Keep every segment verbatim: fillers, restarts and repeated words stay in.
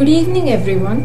Good evening everyone.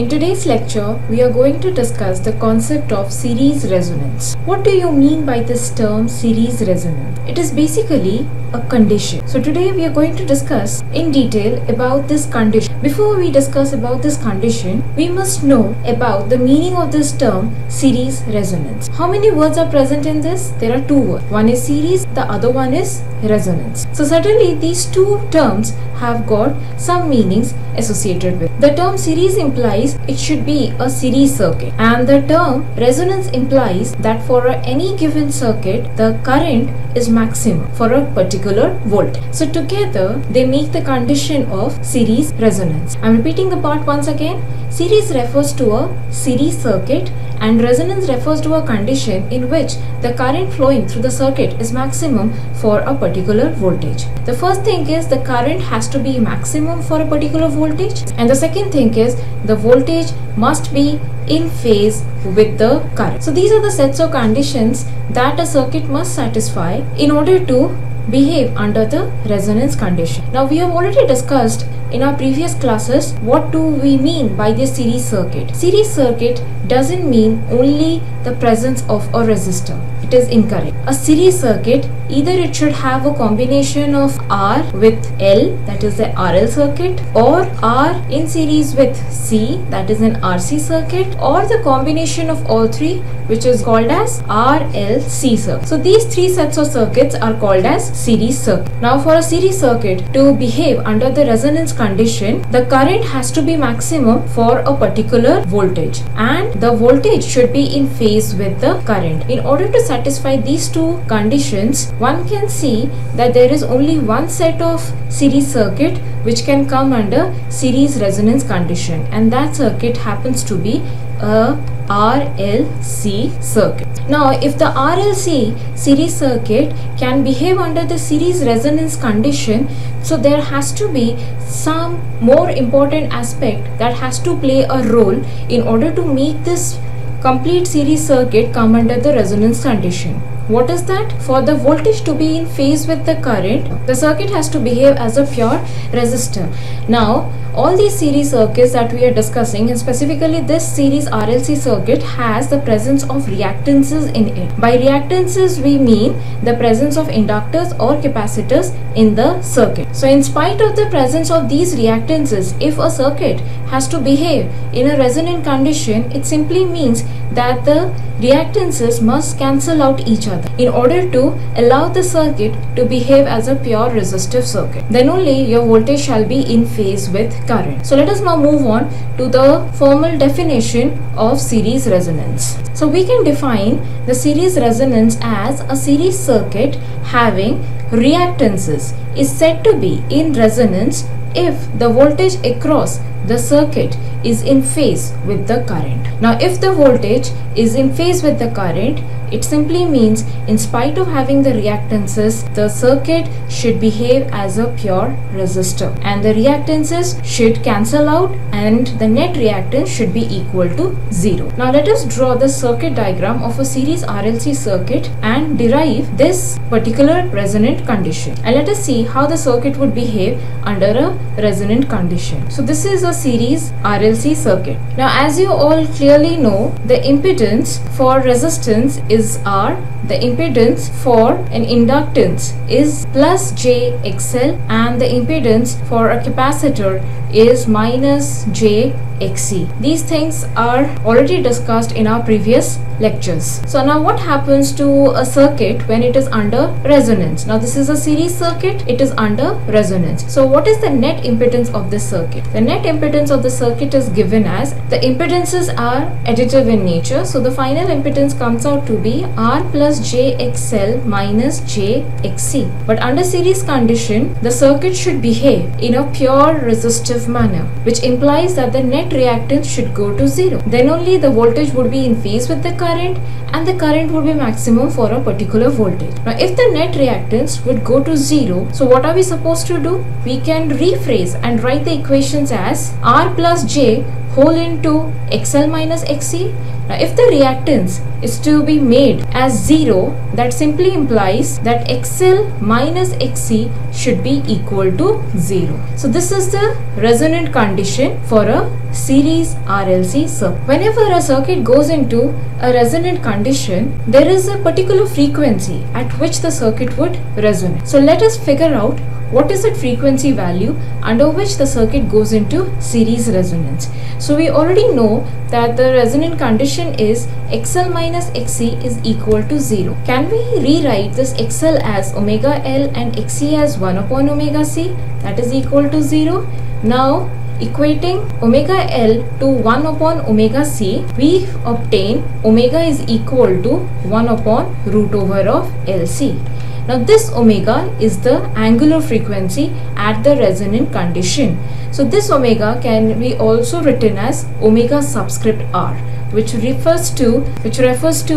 In today's lecture, we are going to discuss the concept of series resonance. What do you mean by this term series resonance? It is basically a condition. So today we are going to discuss in detail about this condition. Before we discuss about this condition, we must know about the meaning of this term series resonance. How many words are present in this? There are two words. One is series, the other one is resonance. So certainly these two terms have got some meanings associated with. The term series implies it should be a series circuit, and the term resonance implies that for any given circuit, the current is maximum for a particular volt. So together they make the condition of series resonance. I'm repeating the part once again. Series refers to a series circuit and resonance refers to a condition in which the current flowing through the circuit is maximum for a particular voltage. The first thing is the current has to be maximum for a particular voltage, and the second thing is the voltage must be in phase with the current. So these are the sets of conditions that a circuit must satisfy in order to behave under the resonance condition. Now we have already discussed in our previous classes what do we mean by the series circuit. Series circuit doesn't mean only the presence of a resistor. It is incorrect. A series circuit, either it should have a combination of R with L, that is the R L circuit, or R in series with C, that is an R C circuit, or the combination of all three, which is called as R L C circuit. So these three sets of circuits are called as series circuit. Now for a series circuit to behave under the resonance condition, the current has to be maximum for a particular voltage, and the voltage should be in phase with the current. In order to satisfy these two conditions, one can see that there is only one set of series circuit which can come under series resonance condition, and that circuit happens to be a R L C circuit. Now if the R L C series circuit can behave under the series resonance condition, so there has to be some more important aspect that has to play a role in order to make this complete series circuit come under the resonance condition. What is that? For the voltage to be in phase with the current, the circuit has to behave as a pure resistor. Now all these series circuits that we are discussing, and specifically this series R L C circuit, has the presence of reactances in it. By reactances we mean the presence of inductors or capacitors in the circuit. So in spite of the presence of these reactances, if a circuit has to behave in a resonant condition, it simply means that the reactances must cancel out each other in order to allow the circuit to behave as a pure resistive circuit. Then only your voltage shall be in phase with current. So let us now move on to the formal definition of series resonance. So we can define the series resonance as a series circuit having reactances is said to be in resonance if the voltage across the circuit is in phase with the current. Now if the voltage is in phase with the current, it simply means in spite of having the reactances, the circuit should behave as a pure resistor, and the reactances should cancel out and the net reactance should be equal to zero. Now let us draw the circuit diagram of a series R L C circuit and derive this particular resonant condition, and let us see how the circuit would behave under a resonant condition. So this is a series R L C circuit. Now as you all clearly know, the impedance for resistance is R, the impedance for an inductance is plus J X L, and the impedance for a capacitor is minus J X C. These things are already discussed in our previous lectures. So now what happens to a circuit when it is under resonance? Now this is a series circuit, it is under resonance. So what is the net impedance of this circuit? The net impedance of the circuit is given as, the impedances are additive in nature, so the final impedance comes out to be R plus J X L minus J X C. But under series condition, the circuit should behave in a pure resistive manner, which implies that the net reactance should go to zero. Then only the voltage would be in phase with the current, and the current would be maximum for a particular voltage. Now if the net reactance would go to zero, so what are we supposed to do? We can rephrase and write the equations as R plus J whole into X L minus X C. Now, if the reactance is to be made as zero, that simply implies that X L minus Xc should be equal to zero. So this is the resonant condition for a series R L C circuit. Whenever a circuit goes into a resonant condition, there is a particular frequency at which the circuit would resonate. So let us figure out what is that frequency value under which the circuit goes into series resonance. So we already know that the resonant condition is X L minus Xc is equal to zero. Can we rewrite this X L as omega L and Xc as one upon omega C, that is equal to zero? Now, equating omega L to one upon omega C, we obtain omega is equal to one upon root over of L C. Now this omega is the angular frequency at the resonant condition. So this omega can be also written as omega subscript R, which refers to which refers to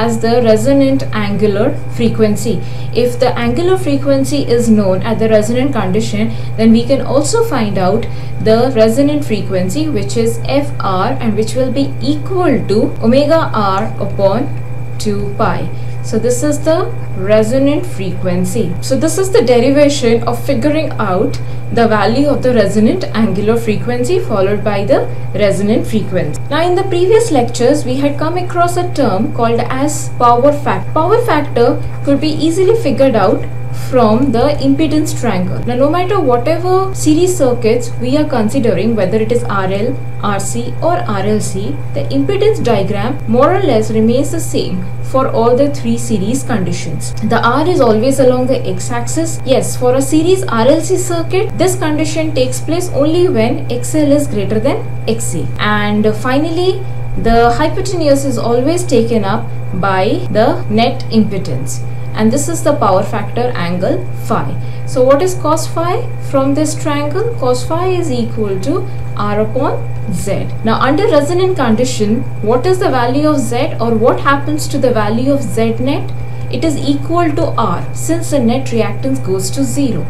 as the resonant angular frequency. If the angular frequency is known at the resonant condition, then we can also find out the resonant frequency, which is F R, and which will be equal to omega R upon two pi. So this is the resonant frequency. So this is the derivation of figuring out the value of the resonant angular frequency followed by the resonant frequency. Now in the previous lectures, we had come across a term called as power factor. Power factor could be easily figured out from the impedance triangle. Now no matter whatever series circuits we are considering, whether it is R L, R C or R L C, the impedance diagram more or less remains the same for all the three series conditions. The R is always along the x-axis. Yes, for a series R L C circuit, this condition takes place only when X L is greater than Xc. And finally, the hypotenuse is always taken up by the net impedance. And this is the power factor angle phi. So what is cos phi from this triangle? Cos phi is equal to R upon Z. Now under resonant condition, what is the value of Z, or what happens to the value of Z net? It is equal to R, since the net reactance goes to zero.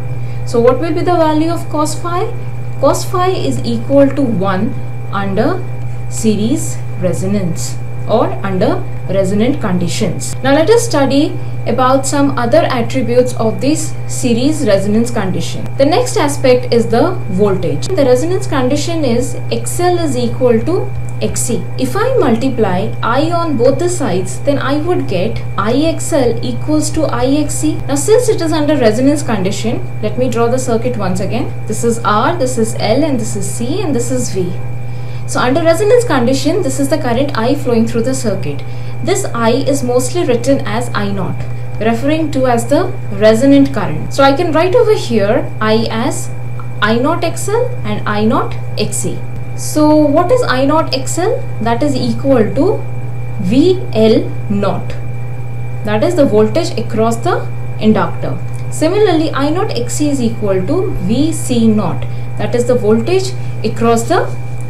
So what will be the value of cos phi? Cos phi is equal to one under series resonance or under resonant conditions. Now let us study about some other attributes of this series resonance condition. The next aspect is the voltage. The resonance condition is X L is equal to Xc. If I multiply I on both the sides, then I would get I X L equals to I X C. Now since it is under resonance condition, let me draw the circuit once again. This is R, this is L, and this is C, and this is V. So under resonance condition, this is the current I flowing through the circuit. This I is mostly written as I naught, referring to as the resonant current. So I can write over here I as I naught X L and I naught X C. So what is I naught X L? That is equal to V L naught. That is the voltage across the inductor. Similarly, I naught X C is equal to V C naught. That is the voltage across the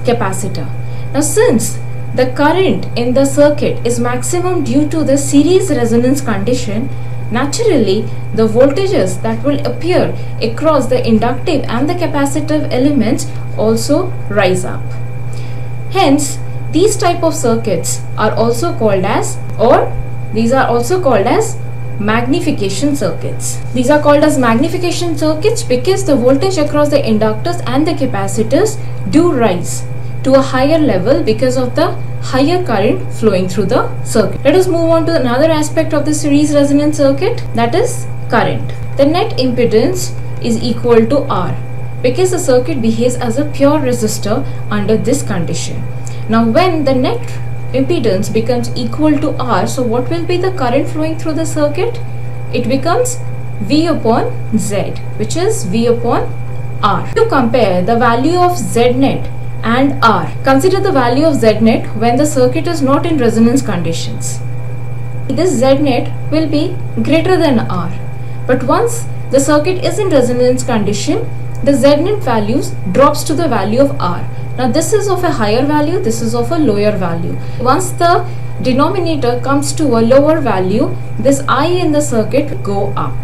capacitor. Now since the current in the circuit is maximum due to the series resonance condition, naturally the voltages that will appear across the inductive and the capacitive elements also rise up. Hence, these type of circuits are also called as, or these are also called as magnification circuits. These are called as magnification circuits because the voltage across the inductors and the capacitors do rise to a higher level because of the higher current flowing through the circuit. Let us move on to another aspect of the series resonance circuit, that is current. The net impedance is equal to R because the circuit behaves as a pure resistor under this condition. Now when the net impedance becomes equal to R, so what will be the current flowing through the circuit? It becomes V upon Z, which is V upon R. To compare the value of Z net and R, consider the value of Z net when the circuit is not in resonance conditions. This Z net will be greater than R, but once the circuit is in resonance condition, the Z net values drops to the value of R. Now this is of a higher value, this is of a lower value. Once the denominator comes to a lower value, this I in the circuit go up.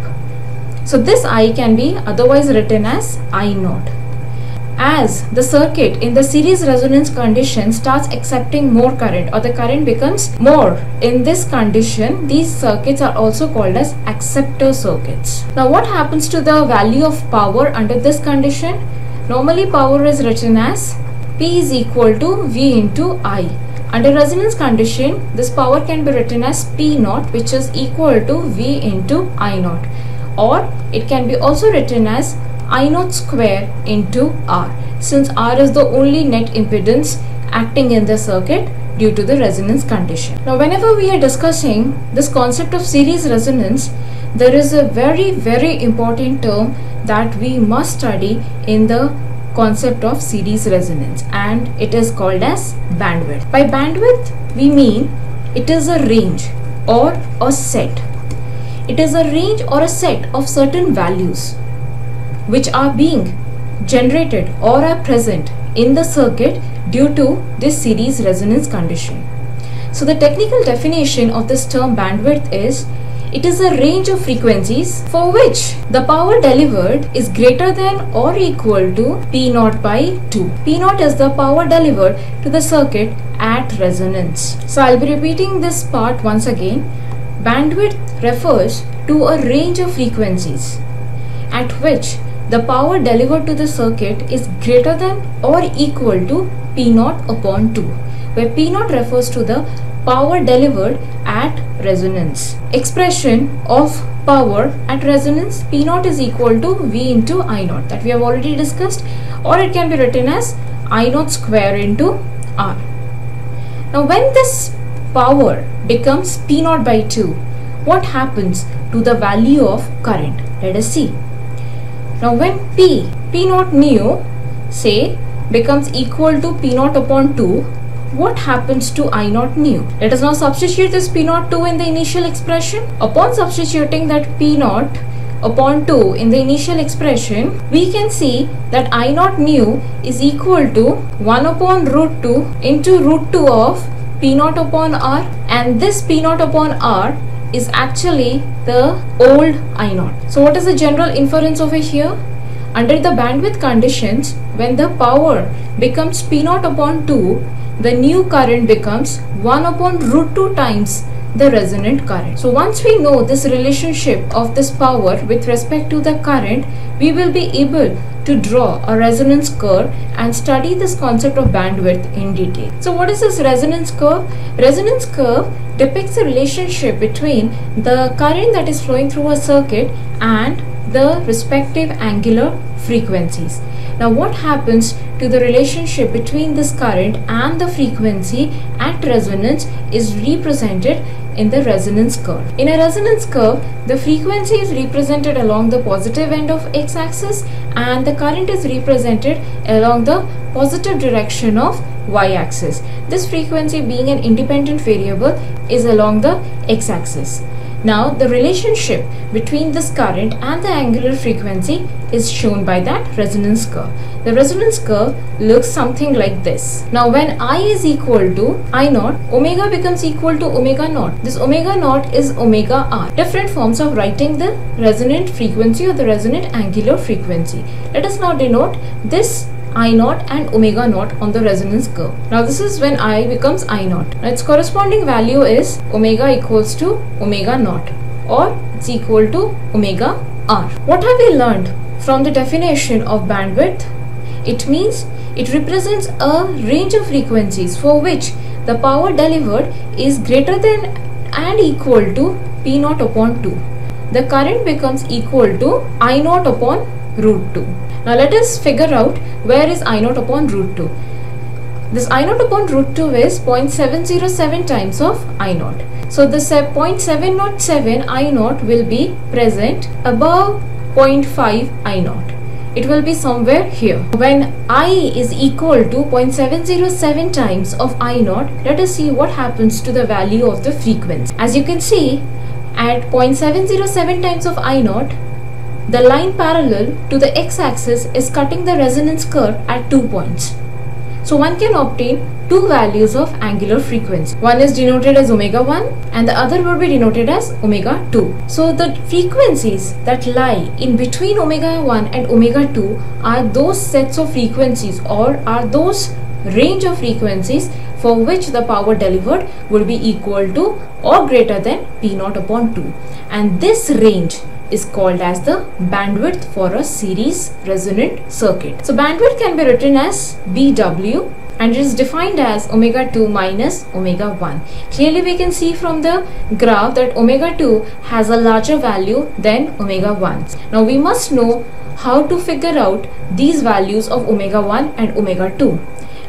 So this I can be otherwise written as I naught. as the circuit in the series resonance condition starts accepting more current, or the current becomes more. In this condition, these circuits are also called as acceptor circuits. Now, what happens to the value of power under this condition? Normally, power is written as P is equal to V into I. Under resonance condition, this power can be written as P zero, which is equal to V into I zero, or it can be also written as I zero square into R, since R is the only net impedance acting in the circuit due to the resonance condition. Now, whenever we are discussing this concept of series resonance, there is a very very important term that we must study in the concept of series resonance, and it is called as bandwidth. By bandwidth, we mean it is a range or a set. It is a range or a set of certain values which are being generated or are present in the circuit due to this series resonance condition. So the technical definition of this term bandwidth is, it is a range of frequencies for which the power delivered is greater than or equal to P zero by two. P zero is the power delivered to the circuit at resonance. So I'll be repeating this part once again. Bandwidth refers to a range of frequencies at which the power delivered to the circuit is greater than or equal to P zero upon two, where P zero refers to the power delivered at resonance. Expression of power at resonance, P zero is equal to V into I zero, that we have already discussed, or it can be written as I zero square into R. Now, when this power becomes P zero by two, what happens to the value of current? Let us see. Now, when P, P zero nu, say, becomes equal to P zero upon two, what happens to I zero nu? Let us now substitute this P zero two in the initial expression. Upon substituting that P zero upon two in the initial expression, we can see that I zero nu is equal to one upon root two into root two of P zero upon R, and this P zero upon R is actually the old I zero. So what is the general inference over here? Under the bandwidth conditions, when the power becomes P zero upon two, the new current becomes one upon root two times the resonant current. So once we know this relationship of this power with respect to the current, we will be able to draw a resonance curve and study this concept of bandwidth in detail. So what is this resonance curve? Resonance curve depicts the relationship between the current that is flowing through a circuit and the respective angular frequencies. Now, what happens to the relationship between this current and the frequency at resonance is represented in the resonance curve. In a resonance curve, the frequency is represented along the positive end of x-axis and the current is represented along the positive direction of y-axis. This frequency, being an independent variable, is along the x-axis. Now, the relationship between this current and the angular frequency is shown by that resonance curve. The resonance curve looks something like this. Now, when I is equal to I zero, omega becomes equal to omega zero. This omega zero is omega R. Different forms of writing the resonant frequency or the resonant angular frequency. Let us now denote this I zero and omega zero on the resonance curve. Now, this is when I becomes I zero. Now, its corresponding value is omega equals to omega zero, or it's equal to omega R. What have we learned from the definition of bandwidth? It means it represents a range of frequencies for which the power delivered is greater than and equal to P zero upon two. The current becomes equal to I zero upon root two. Now let us figure out where is I zero upon root two. This I zero upon root two is zero point seven zero seven times of I zero. So the zero point seven zero seven I zero will be present above zero point five I zero. It will be somewhere here. When I is equal to zero point seven zero seven times of I zero, let us see what happens to the value of the frequency. As you can see, at zero point seven zero seven times of I zero, the line parallel to the x-axis is cutting the resonance curve at two points. So one can obtain two values of angular frequency. One is denoted as omega one and the other will be denoted as omega two. So the frequencies that lie in between omega one and omega two are those sets of frequencies or are those range of frequencies for which the power delivered will be equal to or greater than P naught upon two, and this range is called as the bandwidth for a series resonant circuit. So bandwidth can be written as B W and it is defined as omega two minus omega one. Clearly we can see from the graph that omega two has a larger value than omega one. Now we must know how to figure out these values of omega one and omega two.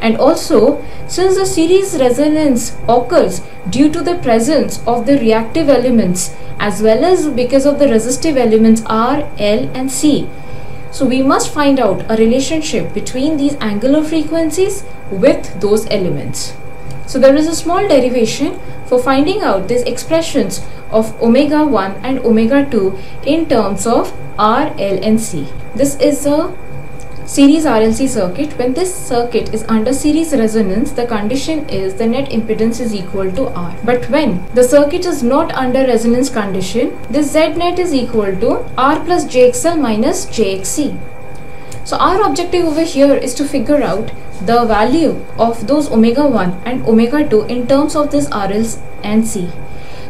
And also, since the series resonance occurs due to the presence of the reactive elements as well as because of the resistive elements R, L and C. So we must find out a relationship between these angular frequencies with those elements. So there is a small derivation for finding out these expressions of omega one and omega two in terms of R, L and C. This is a series R L C circuit. When this circuit is under series resonance, the condition is the net impedance is equal to R. But when the circuit is not under resonance condition, this Z net is equal to R plus J X L minus J X C. So our objective over here is to figure out the value of those omega one and omega two in terms of this R L and C.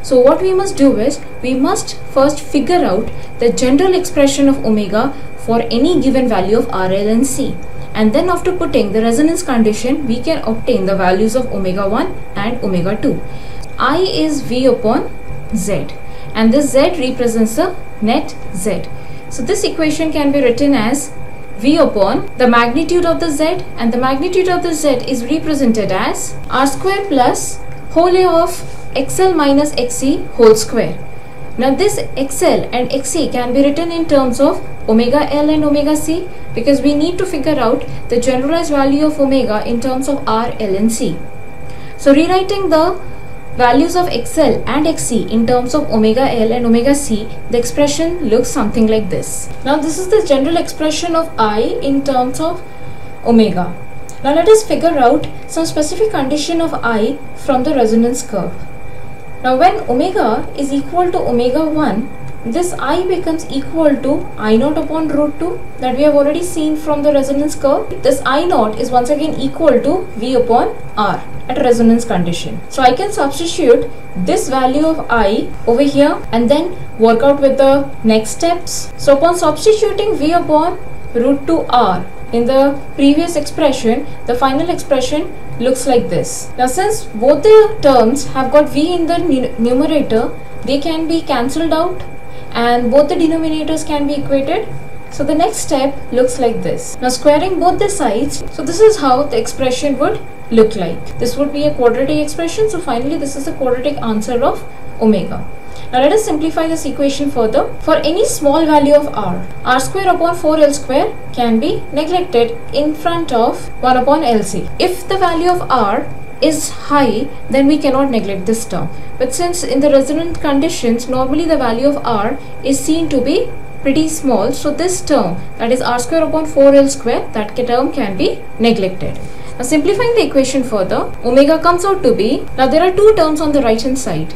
So what we must do is, we must first figure out the general expression of omega for any given value of R, L and C, and then after putting the resonance condition we can obtain the values of omega one and omega two. I is V upon Z and this Z represents the net Z. So this equation can be written as V upon the magnitude of the Z, and the magnitude of the Z is represented as R square plus whole A of X L minus X C whole square. Now this X L and X C can be written in terms of omega L and omega C, because we need to figure out the generalized value of omega in terms of R, L and C. So rewriting the values of X L and X C in terms of omega L and omega C, the expression looks something like this. Now this is the general expression of I in terms of omega. Now let us figure out some specific condition of I from the resonance curve. Now when omega is equal to omega one, this I becomes equal to I naught upon root two that we have already seen from the resonance curve. This I naught is once again equal to V upon R at resonance condition. So I can substitute this value of I over here and then work out with the next steps. So upon substituting V upon root two R in the previous expression, the final expression looks like this. Now since both the terms have got V in the numerator, they can be cancelled out and both the denominators can be equated. So the next step looks like this. Now squaring both the sides, so this is how the expression would look like. This would be a quadratic expression. So finally this is the quadratic answer of omega. Now let us simplify this equation further. For any small value of R, R square upon four L square can be neglected in front of one upon L C. If the value of R is high, then we cannot neglect this term. But since in the resonant conditions, normally the value of R is seen to be pretty small, so this term, that is R square upon four L square, that term can be neglected. Now simplifying the equation further, omega comes out to be, now there are two terms on the right hand side.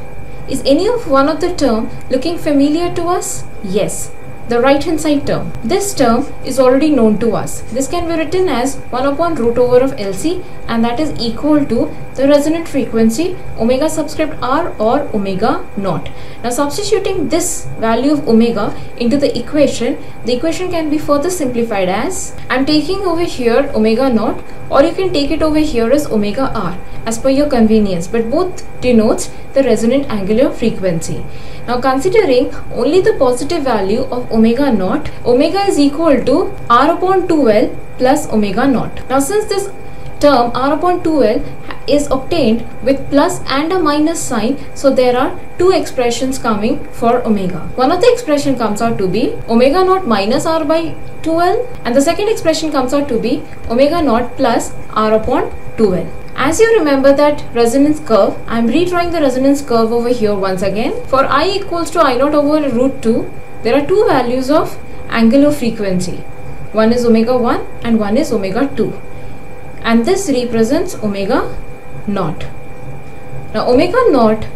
Is any of one of the term looking familiar to us? Yes, the right hand side term. This term is already known to us. This can be written as one upon root over of L C, and that is equal to the resonant frequency omega subscript R or omega naught. Now substituting this value of omega into the equation, the equation can be further simplified as, I am taking over here omega naught, or you can take it over here as omega R as per your convenience, but both denotes the resonant angular frequency. Now considering only the positive value of omega naught, omega is equal to R upon two L plus omega naught. Now since this term R upon two L is obtained with plus and a minus sign, so there are two expressions coming for omega. One of the expression comes out to be omega naught minus R by two L, and the second expression comes out to be omega naught plus R upon two L. As you remember that resonance curve, I am redrawing the resonance curve over here once again. For I equals to I naught over root two, there are two values of angular frequency. One is omega one and one is omega two. and this represents omega naught. Now omega naught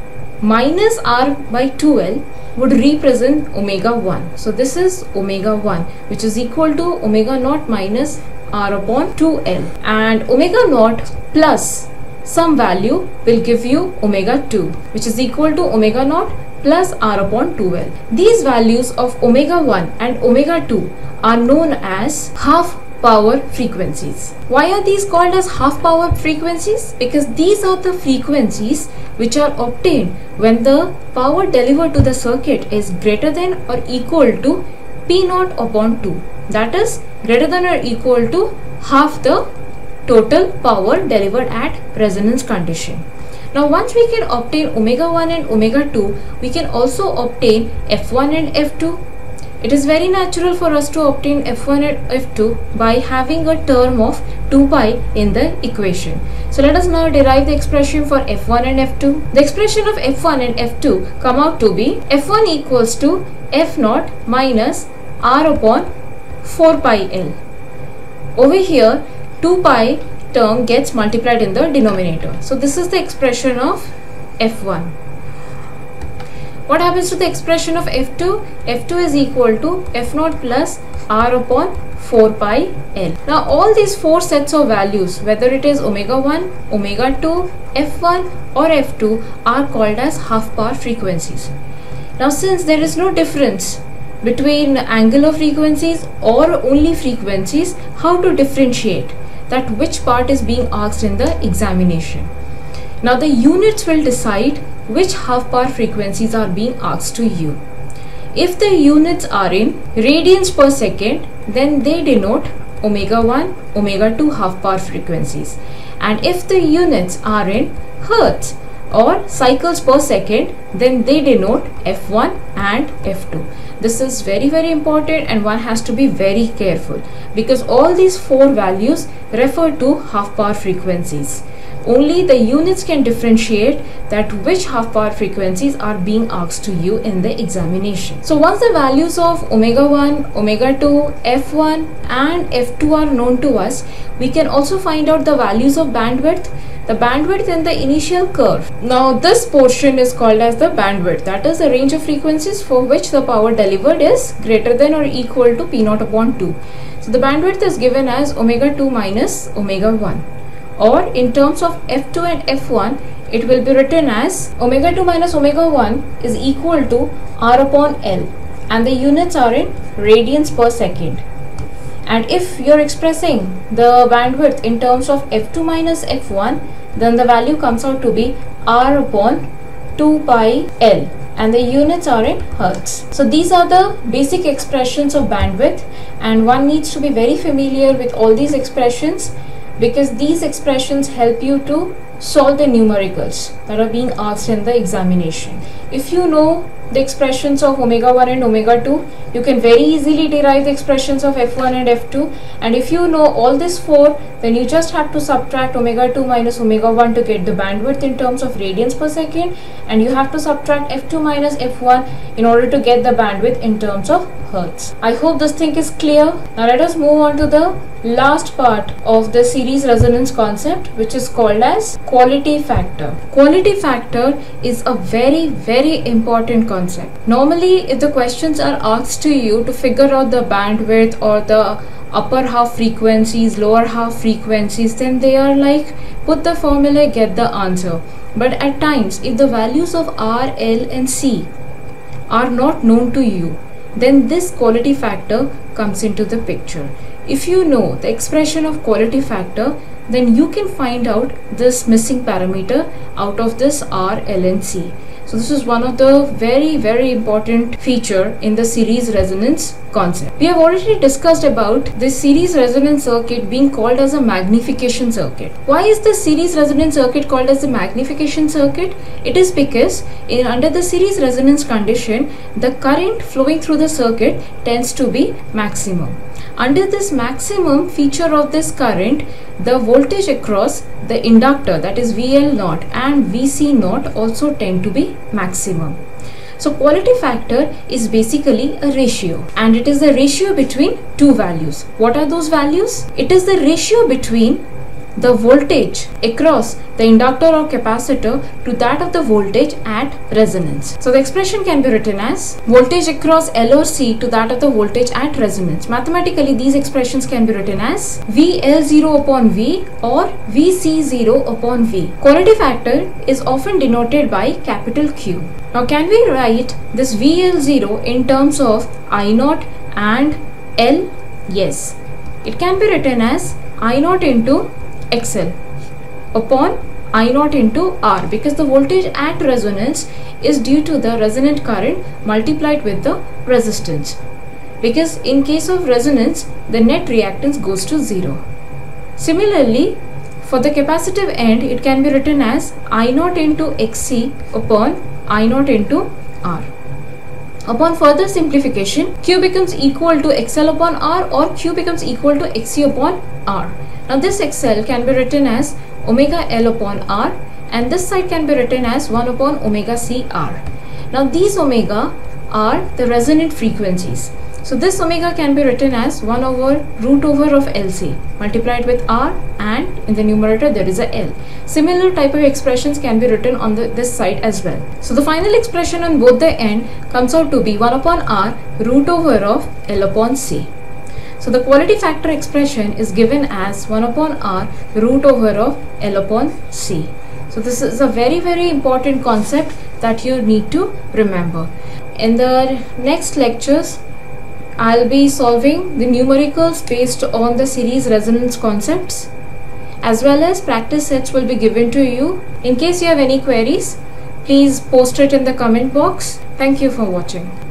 minus r by two L would represent omega one. So this is omega one, which is equal to omega naught minus r upon two L, and omega naught plus some value will give you omega two, which is equal to omega naught plus r upon two L. These values of omega one and omega two are known as half power frequencies. Why are these called as half power frequencies? Because these are the frequencies which are obtained when the power delivered to the circuit is greater than or equal to P naught upon two. That is greater than or equal to half the total power delivered at resonance condition. Now once we can obtain omega one and omega two, we can also obtain F one and F two. It is very natural for us to obtain F one and F two by having a term of two pi in the equation. So let us now derive the expression for F one and F two. The expression of F one and F two come out to be F one equals to F naught minus R upon four pi L. Over here two pi term gets multiplied in the denominator. So this is the expression of F one. What happens to the expression of F two? F two is equal to F naught plus R upon four pi L. Now all these four sets of values, whether it is omega one, omega two, F one or F two, are called as half power frequencies. Now since there is no difference between angular frequencies or only frequencies, how to differentiate that which part is being asked in the examination? Now the units will decide which half power frequencies are being asked to you. If the units are in radians per second, then they denote omega one, omega two half power frequencies, and if the units are in hertz or cycles per second, then they denote F one and F two. This is very very important, and one has to be very careful because all these four values refer to half power frequencies. Only the units can differentiate that which half power frequencies are being asked to you in the examination. So once the values of omega one, omega two, F one and F two are known to us, we can also find out the values of bandwidth, the bandwidth in the initial curve. Now this portion is called as the bandwidth, that is the range of frequencies for which the power delivered is greater than or equal to P naught upon two. So the bandwidth is given as omega two minus omega one. Or in terms of F two and F one, it will be written as omega two minus omega one is equal to R upon L, and the units are in radians per second. And if you are expressing the bandwidth in terms of F two minus F one, then the value comes out to be R upon two pi L, and the units are in hertz. So these are the basic expressions of bandwidth, and one needs to be very familiar with all these expressions, because these expressions help you to solve the numericals that are being asked in the examination. If you know the expressions of omega one and omega two, you can very easily derive the expressions of F one and F two, and if you know all these four, then you just have to subtract omega two minus omega one to get the bandwidth in terms of radians per second, and you have to subtract F two minus F one in order to get the bandwidth in terms of hertz. I hope this thing is clear. Now let us move on to the last part of the series resonance concept, which is called as quality factor. Quality factor is a very very important concept. Normally if the questions are asked to you to figure out the bandwidth or the upper half frequencies, lower half frequencies, then they are like put the formula, get the answer. But at times if the values of R, L and C are not known to you, then this quality factor comes into the picture. If you know the expression of quality factor, then you can find out this missing parameter out of this R, L and C. So this is one of the very very important feature in the series resonance concept. We have already discussed about this series resonance circuit being called as a magnification circuit. Why is the series resonance circuit called as a magnification circuit? It is because in under the series resonance condition, the current flowing through the circuit tends to be maximum. Under this maximum feature of this current, the voltage across the inductor, that is V L naught and V C naught, also tend to be maximum. So quality factor is basically a ratio, and it is the ratio between two values. What are those values? It is the ratio between the voltage across the inductor or capacitor to that of the voltage at resonance. So the expression can be written as voltage across L or C to that of the voltage at resonance. Mathematically, these expressions can be written as V L zero upon V or V C zero upon V. Quality factor is often denoted by capital Q. Now, can we write this V L zero in terms of I naught and L? Yes. It can be written as I naught into X L upon I naught into R, because the voltage at resonance is due to the resonant current multiplied with the resistance, because in case of resonance the net reactance goes to zero. Similarly, for the capacitive end, it can be written as I naught into Xc upon I naught into R. Upon further simplification, Q becomes equal to X L upon R or Q becomes equal to Xc upon R. Now this X L can be written as omega L upon R, and this side can be written as one upon omega C R. Now these omega are the resonant frequencies. So this omega can be written as one over root over of L C multiplied with R, and in the numerator there is a L. Similar type of expressions can be written on the, this side as well. So the final expression on both the end comes out to be one upon R root over of L upon C. So the quality factor expression is given as one upon R root over of L upon C. So this is a very very important concept that you need to remember. In the next lectures, I'll be solving the numericals based on the series resonance concepts, as well as practice sets will be given to you. In case you have any queries, please post it in the comment box. Thank you for watching.